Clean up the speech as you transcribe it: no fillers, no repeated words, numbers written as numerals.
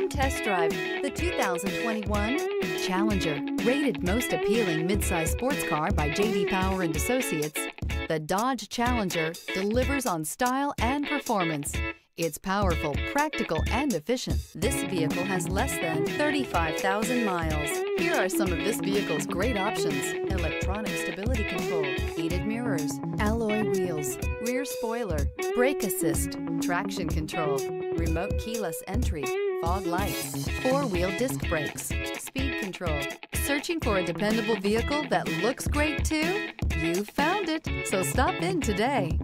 Come test drive the 2021 Challenger. Rated most appealing midsize sports car by JD Power and Associates, the Dodge Challenger delivers on style and performance. It's powerful, practical, and efficient. This vehicle has less than 35,000 miles. Here are some of this vehicle's great options: electronic stability control, heated mirrors, alloy wheels, rear spoiler, brake assist, traction control, remote keyless entry, fog lights, four-wheel disc brakes, speed control. Searching for a dependable vehicle that looks great too? You found it, so stop in today.